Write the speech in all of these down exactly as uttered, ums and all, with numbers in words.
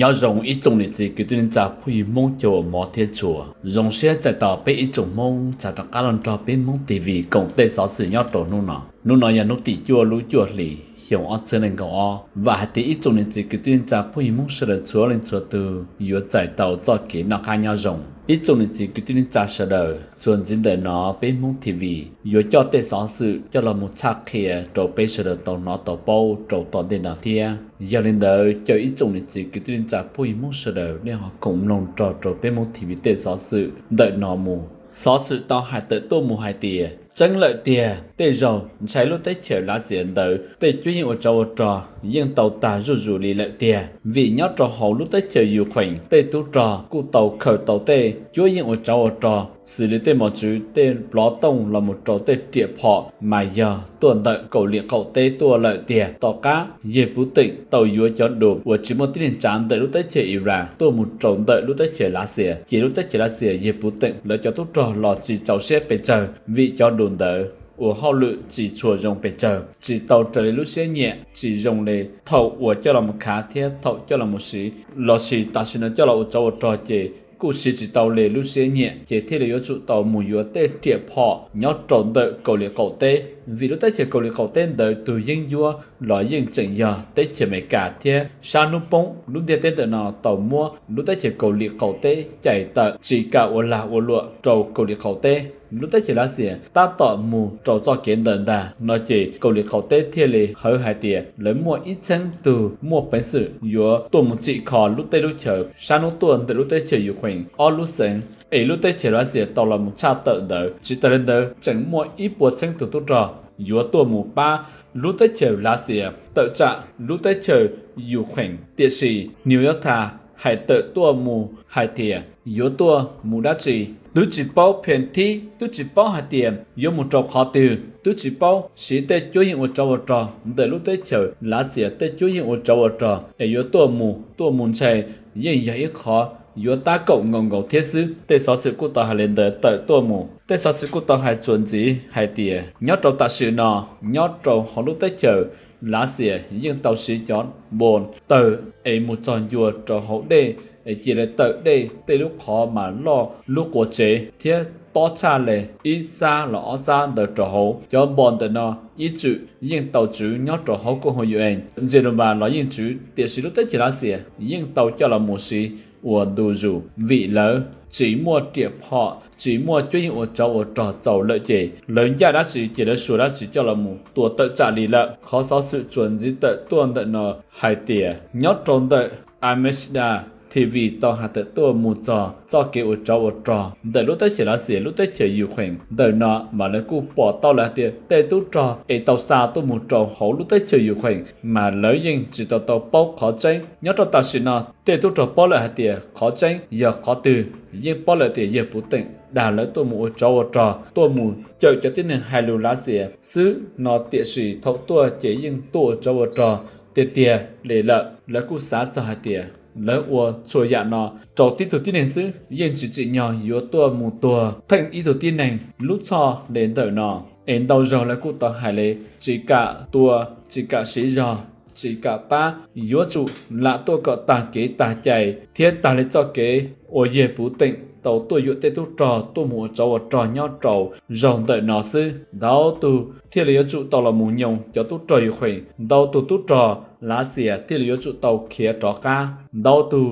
要容一种日子，决定在可以梦就摩天做，容些在到被一种梦，在到家人到被梦 T V 共对少事要多弄了，弄了也弄地就路就里，想我只能讲哦，và thì ít trong những gì quyết định ra phụ mông sẽ được chúa lên chúa từ yếu giải tàu do kế nào khác nhau rộng ít trong những gì quyết định ra sẽ đời chuẩn dính đời nó bên mông T V yếu cho tê sáu sự cho là một chắc kia trầu bên sẽ được tàu nó tàu bao trầu tàu đến nào thia giờ lên đời cho ít trong những gì quyết định ra phụ mông sẽ đời nên họ cũng lòng trầu trầu bên mông T V tê sáu sự đợi nó mù sáu sự tao hại tới tô mù hại tìa chân lợi tìa tê rồi trái lúc tới chiều lá diện tới tê chuyên hiệu trò trò nhưng tàu ta rủ rủ lì lợi tìa vì nhóc trò hậu lúc tới chiều dù khoảnh tê tú trò cụ tàu khởi tàu tê chuyên hiệu trò trò xử lý tê một chữ tê ló tông là một trò tê trịa phọ mà giờ tuần đợi cầu liệt cậu tê tua lợi tìa tàu cá dê phú tịnh tàu dúa cho đồ của chỉ một tiếng chán tới lúc tới chiều yếu ra tua một trống đợi lúc tới chiều lá xìa chỉ lúc tới chiều lá xìa dê phú tịnh lợi cho tú trò lò chỉ cháu xếp về trời vị cho đồ đỡ của hậu lự chỉ chùa rồng phải chờ chỉ tàu trở lại lúc xe nhẹ chỉ rồng lề thầu của cho là một khá thiết thầu cho là một sĩ lò sĩ ta xin nó cho là một cháu trò chế cụ sĩ chỉ tàu lề lúc xe nhẹ chế thiết là yếu trụ tàu mùi yếu tê triệp họ nhau trốn đợi cầu liệt cầu tê vì lúc tới chế cầu liệt cầu tê đợi từ dân vua lò dân chẳng giờ tê chế mấy cả thế sao núp bóng lúc thế tê tự nó tàu mua lúc tới chế cầu liệt cầu tê chạy tợ chỉ cả ô là ô lụa trầu cầu liệt cầu tê lúc tới chỉ lá xỉa ta tỏ mù trò cho kiến đơn đà nó chỉ cầu liệt khẩu tê thiên lì hơi hai tìa lấy mua ít chân từ mua bánh sự dúa tuần một chị khó lúc tới lúc chờ sáng lúc tuần từ lúc tới chờ dù khoảnh o lúc sánh ấy lúc tới chỉ lá xỉa tỏ là một cha tợ đỡ chỉ tờ lên đỡ chẳng mua ít bùa chân từ tốt trò dúa tuần mù ba lúc tới chờ lá xỉa tợ trạng lúc tới chờ dù khoảnh tiệt sĩ nhiều yếu thà hãy tự tua mù hai tìa yếu tua mù đá trì tôi chỉ bao phiền thi tôi chỉ bao hai tiền yếu một trò khó từ tôi chỉ bao sĩ tê chúa hiện một trò một trò đợi lúc tới chờ lá xỉa tê chúa hiện một trò một trò để yếu tua mù tua mù chạy nhưng dễ khó yếu ta cậu ngồng ngầu thiết sư tê sáu sự của ta lên tới tới tua mù tê sáu sự của ta hai chuẩn gì hai tìa nhót trâu ta sự nọ nhót trâu họ lúc tới chờ lá xỉa nhưng tàu sĩ chón bồn tờ ấy một tròn dùa trò hậu đê ấy chỉ là tờ đê tê lúc khó mà lo lúc của chế thiết to cha lệ ít xa là ó xa đờ trò hậu cho bồn tờ nó ít chữ nhưng tàu chữ nhót trò hậu của hồi dụ anh dễ đồng bà nói nhưng chữ tiệt sĩ lúc tới chỉ lá xỉa nhưng tàu cho là một sĩ của đủ rủ vị lỡ chỉ mua tiệp họ chỉ mua chuyên hiệu cháu ở trò cháu lợi chế lớn gia đã chỉ chỉ đã sửa đã chỉ cho là một tùa tự trả lý lợ khó sáu sự chuẩn dĩ tự tuần tự nở hai tỉa nhót trốn tự amesda thì vì tòa hạt tự tùa mù trò do kiểu cháu ở trò đợi lúc tới chỉ là xỉa lúc tới chỉ dù khoảnh đợi nọ mà lấy cụ bỏ tao là tỉa tê tú trò ấy tàu xa tôi một trò hấu lúc tới chỉ dù khoảnh mà lấy dành chỉ tàu tàu bốc khó tranh nhót trò tạo xỉa nọ tê tú trò bó lợi hạt tỉa khó tranh giờ khó từ nhưng bó lợi tỉa giờ phú tịnh đã lấy tôi mù cháu ở trò tôi mù chờ cho tiến hành hai lưu lá xỉa xứ nó tỉa xỉ thấu tua chỉ dừng tùa cháu ở trò tỉa tỉa để lợ lấy cụ xá cho hạt tỉa lỡ ua chùa dạ nọ trò tí thủ tiên hình sư yên chỉ trị nhỏ yếu tua mù tua thành ý thủ tiên này lúc cho đến tờ nọ đến đầu rồi là cụ tỏ hải lệ chỉ cả tua chỉ cả sĩ giò chỉ cả ba yếu trụ lạ tua cọ tà kế tà chạy thiết tà lấy cho kế ô dê phú tịnh tàu tua yếu tê tu trò tua mù trò trò nhau trò rồng tờ nọ sư đau tu thiết là yếu trụ tàu là mù nhồng cho tu trò yếu khỏe đau tu tu trò lá xỉa thì là trụ tàu khía trò ca đau tù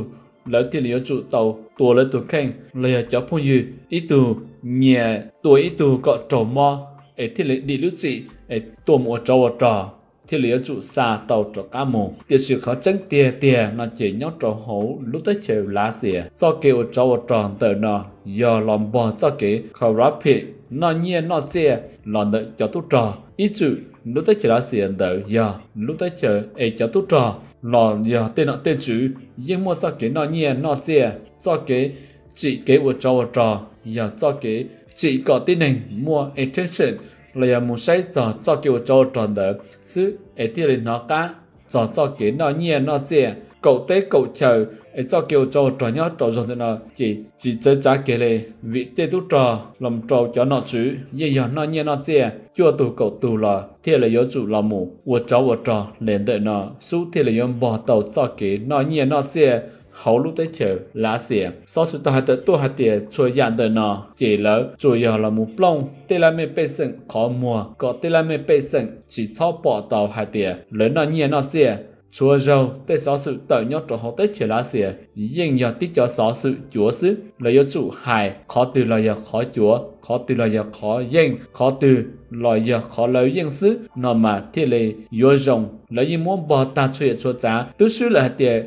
lấy thì là trụ tàu tua lấy tù khanh lấy cháu phun dư ít tù nhẹ tuổi ít tù cọ trò mò ấy thì lấy đi lướt chị ấy tua mùa trò trò thì là trụ xa tàu trò cá mù tiền sự khó tránh tiền tiền nó chỉ nhóc trò hấu lúc tới chiều lá xỉa do kiểu trò tròn tờ nọ giờ lòng bò do kế khó ráp hệ nó nhiên nó che lò đợi cho tu trò ít chữ lúc tới chờ lá xỉa đợi giờ lúc tới chờ ấy cho tu trò lò giờ tên nọ tên chữ nhưng mua cho cái nó nhiên nó che cho cái chỉ cái của trò trò giờ cho cái chỉ có tin hình mua attention là một sai trò cho kiểu trò tròn đỡ xứ ấy thì nó cá trò cho cái nó nhiên nó che cầu tế cầu chờ ấy cho kiểu cho trò nhớ trò rồi thì nó chỉ chỉ chơi trả kể lệ vị tế tú trò làm trò cho nó chứ dễ dàng nó nhẹ nó dễ chưa tù cầu tù là thế là do chủ là mù vợ cháu vợ trò lên đợi nó số thế là do bỏ tàu cho kể nó nhẹ nó dễ hầu lúc tới chờ lá xẻ sau sự ta hạt tôi hạt tiền chuối dạng đời nó chỉ lỡ chuối giờ là một lông tê là mẹ bê sừng khó mua có tê là mẹ bê sừng chỉ cho bỏ tàu hạt tiền lớn nó nhẹ nó dễ chúa râu tê sáu sự tờ nhóc trò hậu tết chỉ lá xẻ riêng giờ tích cho sáu sự chúa xứ là do chủ hài khó từ là giờ khó chúa khó từ là giờ khó riêng khó từ là giờ khó lấy riêng xứ nó mà thiên lệ vô rồng là như muốn bỏ ta chuyện chúa giá tứ xứ là hạt tiền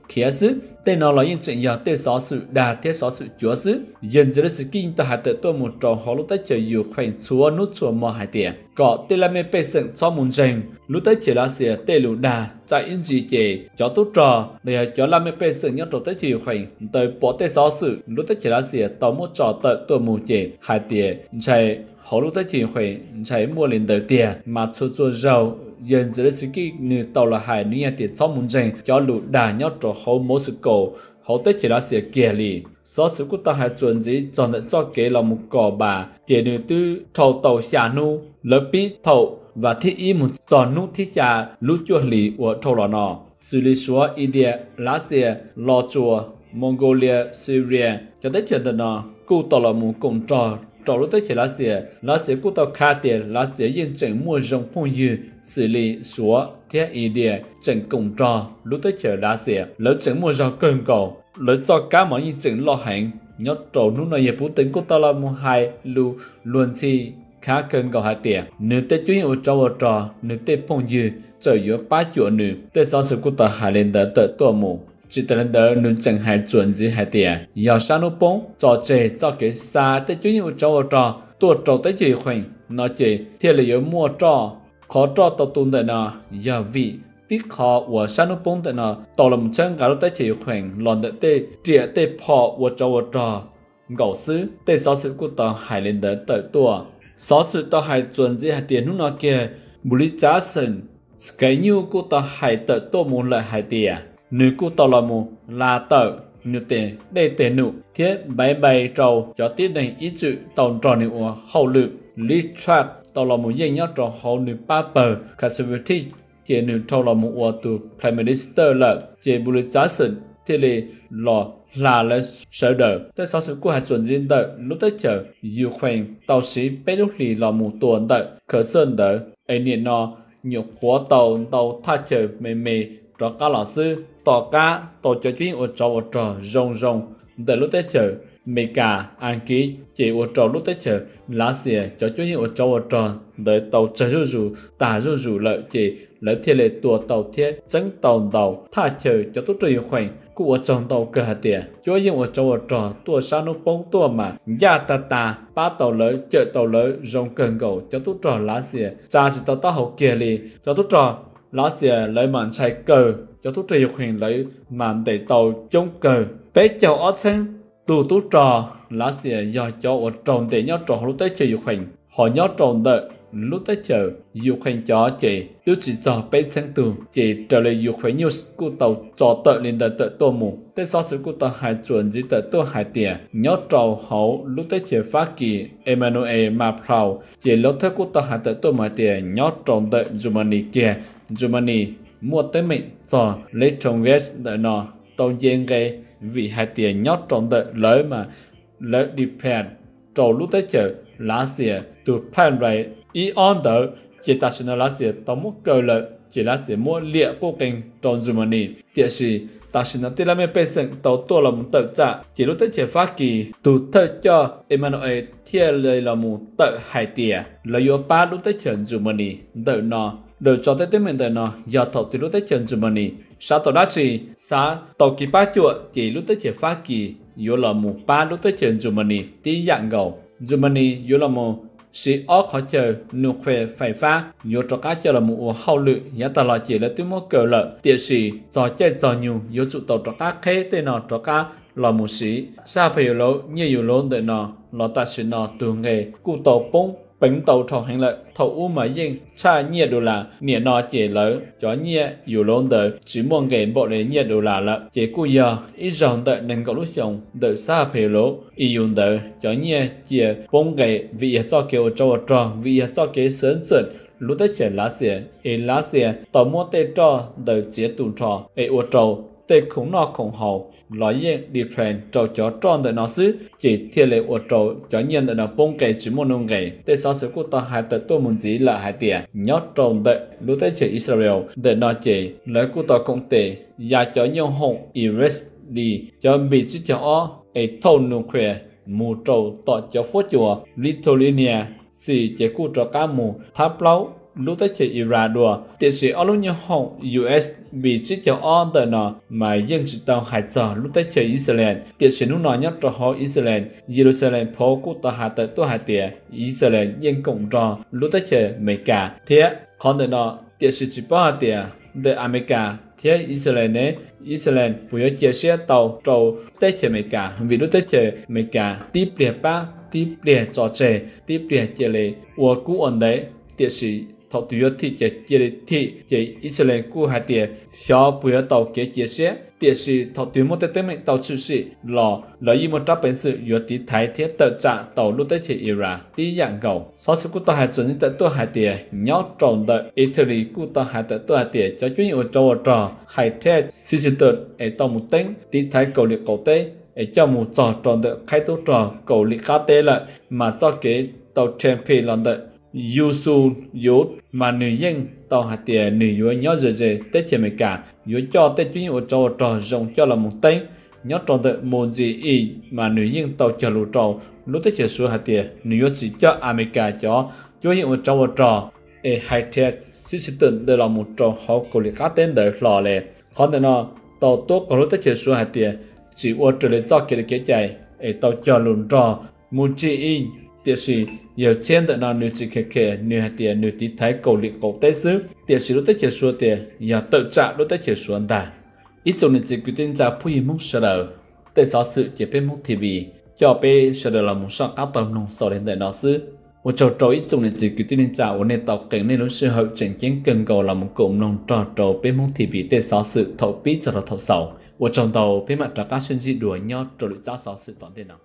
khía xứ tên nó là những chuyện nhỏ tên xó sự đà thế xó sự chúa xứ dân dưới sự kinh ta hạt tự tôi một trò họ lúc tới chờ dù khoảnh chúa nút chúa mò hạt tỉa có tên là mê bê sẵn cho muốn rằng lúc tới chờ lá xìa tên lũ đà chạy in gì chế cho tốt trò để cho làm mê bê sẵn nhớ trò tới chỉ khoảnh tới bỏ tên xó sự lúc tới chờ lá xìa tao một trò tự tôi mù chế hạt tỉa chạy họ lúc tới chỉ khoảnh chạy mua lên tới tỉa mà chúa chúa rau dân dưới sự kí nữ tàu là hài nữ nhà tiền sau muốn rằng cho lũ đà nhau trò hậu mối sự cổ hậu tới chỉ là sẽ kể lì sau sự của ta hãy chuẩn gì chọn dẫn cho kế là một cỏ bà kể nữ tư thầu tàu xà nu lớp bí thầu và thiết ý một tròn nu thiết xà lũ chuột lì của thầu lò nọ xử lý xóa India lá xìa lò chùa Mongolia Syria cho tới chuyện tận nọ cụ tàu là một cổng trò trò lúc tới chỉ lá xìa lá xìa của tàu khá tiền lá xìa yên chỉnh mua rồng phong dư xử lý số theo ý địa chỉnh cùng trò lúc tới chờ lá xìa lỡ chỉnh mua rau cơm cầu lỡ cho cá mỏ như chỉnh lo hạnh nhớ trò lúc này về bố tính của tao là một hai lưu luôn chi khá cơm cầu hạt tiền nếu tới chuyến ở trâu ở trò nếu tới phong dư chờ giữa ba chỗ nữa tới sau sự của tàu hải lên đã tới tua mù chỉ cần đỡ nụ chẳng hại chuẩn gì hại tiền, giờ sáng nút bóng, trò chơi cho cái xa tới chuyến yêu trò trò, tuột trò tới chỉ khoảnh, nó chỉ thiệt là yếu mua trò, khó trò tao tuôn tại nó, giờ vị tiếc khó của sáng nút bóng tại nó, tao làm chân cả lúc tới chỉ khoảnh, lòn đợi tê, trịa tê phò của trò trò, ngẫu xứ, tê sáu sự của tao hại lên đỡ tới tua, sáu sự tao hại chuẩn gì hại tiền lúc nó kia, bùi chá sừng, cái nhiêu của tao hại tới tua muốn lại hại tiền. Nữ cụ tàu là mù là tờ nữ tế đầy tế nụ thiết bái bày trầu cho tiết đánh ít chữ tàu trò nữ của hậu lực lý trạc tàu là mù dành nhau trò hậu nữ ba bờ conservative chế nữ trâu là mù của tù Prime Minister là chế bù lý giá sửng thì lì lò là là sở đỡ tới sau sự của hạt chuẩn riêng đợi lúc tới chờ dù khoảnh tàu sĩ bế lúc lì là mù tuần đợi khởi sơn đỡ ấy niệm nó nhục hóa tàu tàu tha chờ mê mê trò cá lão sư tỏ cá tỏ cho chuyến ô trò ô trò rong rong từ lúc tới chờ mì cà ăn ký chỉ ô trò lúc tới chờ lá xìa cho chuyến ô trò ô trò tới tàu chờ rù rù tà rù rù lợi chỉ lợi thiệt lệ tùa tàu thiết tránh tàu tàu tha chờ cho tốt trời khoảnh của trong tàu cơ hạt tiền cho những ô trò ô trò tua sa nô bóng tua mà gia ta ta ba tàu lớn chợ tàu lớn rong cần cầu cho tốt trò lá xìa cha chỉ tàu tao hậu kia lì cho tốt trò lá xìa lấy màn chạy cờ cho thuốc trì khuyên lấy màn tẩy tàu chống cờ tế chào ớt xanh tù tú trò lá xìa do cho ổ tròn tẩy nhau tròn lúc tới chờ dù khuyên họ nhau tròn đợi lúc tới chờ dù khuyên cho chị tôi chỉ cho bé xanh tù chị trở lại dù khuyên như cụ tàu trò tợ lên đợi tợ tô mù tới sau sự cụ tàu hai chuẩn dưới tợ tô hai tỉa nhau tròn hậu lúc tới chờ phát kỳ Emmanuel Macron chị lúc tới cụ tàu hai tợ tô mà tỉa nhau tròn đợi Germany kia Germany mua tới mình cho lấy trong vest đợi nó tàu riêng gây vì hai tiền nhót trong đợi lỡ mà lỡ depend trầu lúc tới chợ lá xìa từ pan right ý on đỡ chỉ ta xin lá xìa tao muốn cơ lợi chỉ lá xìa mua lịa cô kinh trong Germany địa chỉ ta xin nó tiền làm em pesen tàu tua là một tờ trả chỉ lúc tới chợ Pháp kỳ từ thời cho Emmanuel thiệt lời là một tờ hai tiền lấy ở ba lúc tới chợ Germany đợi nó đời cho tới tới mình đời nó giờ thầu từ lúc tới chân Germany xã tàu đá trì xã tàu kỳ ba chuột chỉ lúc tới chợ Pháp kỳ yếu là một ba lúc tới chân Germany tí dạng gầu Germany yếu là một sĩ ó khó chờ nụ khỏe phải phá yếu cho cá chờ là một hậu lự giá tàu là chỉ là tuyến mô cờ lợ tiện sĩ cho chơi cho nhiều yếu trụ tàu cho cá khế tên nó cho cá là một sĩ xa phải lâu như nhiều lớn để nó nó ta sẽ nó từ nghề cụ tàu bông bánh tàu tròn hành lợi thầu u mà riêng cha nhiều đô la nhẹ nó chỉ lớn cho nhiều nhiều lớn để chỉ muốn nghề bộ để nhiều đô la là chỉ cụ giờ ít dòng đợi nên có lúc sống đợi xa phải lâu ý dùng đợi cho nhiều chỉ bông nghề vì do kiểu cho tròn vì do cái sớm sớm lúc tới chuyện lá xẻ ấy lá xẻ tàu mua tê cho đợi chế tụ trò ấy ô trầu tê khủng nọ khủng hậu nói riêng đi phèn trầu chó tròn đợi nó xứ chỉ thiên lệ ô trầu chó nhiên đợi nó bông kề chỉ một nông kề tê sáu sự của ta hai tờ tôi muốn gì là hai tiền nhót tròn đợi lúc tới chuyện Israel đợi nó chỉ lấy của ta công tề và chó nhau hồng Iris đi cho bị chữ chó o ấy thâu nụ khỏe mù trầu tọt chó phố chùa Lithuania si chế cụ cho cá mù tháp lâu lúc tới chế Iran đùa tiện sĩ ở lúc như hồng u ét bị chiếc cháu on đời nọ mà dân chỉ tàu hải giờ lúc tới chế Israel tiện sĩ lúc nọ nhất cho họ Israel Jerusalem phố của tàu hải tới tàu hải tiệt Israel dân cộng trò lúc tới chế Mỹ cả thế còn đời nọ tiện sĩ chỉ bảo tiệt đời America thế Israel này Israel bây giờ chế xe tàu trầu tới chế Mỹ cả vì lúc tới chế Mỹ cả tiếp liền ba tiếp liền trò chơi tiếp liền chơi lệ của cú ổn đấy tiệt sĩ thọ tuyệt thì chơi chơi lệ thì chơi Israel cú hai tiệt cho bây giờ tàu kế chia sẻ tiệt sĩ thọ tuyệt một tới tới mình tàu xử sự lò lò y một trăm bến sự vừa tí thái thế tờ trạng tàu lúc tới chơi Iran tí dạng cầu sau sự cú tàu hải chuẩn tới tàu hải tiệt nhót tròn đợi Italy cú tàu hải tới tàu hải tiệt cho chuyến ở châu trò hải thế sister ở tàu một tính tí thái cầu liệt cầu tây ấy cho một trò tròn đợi khai tố trò cầu lị khá tế lại mà do kế tàu champion lòn đợi Yusu Yud mà nữ dân tàu hạt tìa nữ yếu nhó dễ dễ tết chế mấy cả yếu cho tết chuyên yếu trò trò rộng cho là một tên nhó tròn đợi một gì ý mà nữ dân tàu chờ lũ trò lúc tết chế xuống hạt tìa nữ yếu chỉ cho America cho chuyên yếu trò trò ấy hai thế sĩ sĩ tưởng đây là một trò hậu cầu lị khá tên đợi lò lệ còn tên nó tàu tốt có lúc tết chế xuống hạt tìa chỉ ủa trở lên do kia để kế chạy ấy tao cho lùn trò muốn chi in tiệt sĩ nhiều trên tận nào nửa chỉ kẹt kẹt nửa hạt tiền nửa tí thái cầu liệt cầu tây xứ tiệt sĩ lúc tới chiều xuôi tiền nhà tự trả lúc tới chiều xuôi anh ta ít trong nền chỉ quyết định ra phu nhân mốc sờ tới sáu sự chỉ biết mốc tv cho bé sờ là một số các tầm nông sầu đến tận nó xứ một trò trò ít trong nền chỉ quyết định ra ở nền tàu cảnh nên lúc sự hợp chỉnh chiến cần cầu là một cụm nông trò trò bé mốc tv tới sáu sự thầu bí cho nó thầu sầu ở trong tàu phía mặt là các sinh dị đuổi nhau trò lựa chọn sáu sự toàn thế nào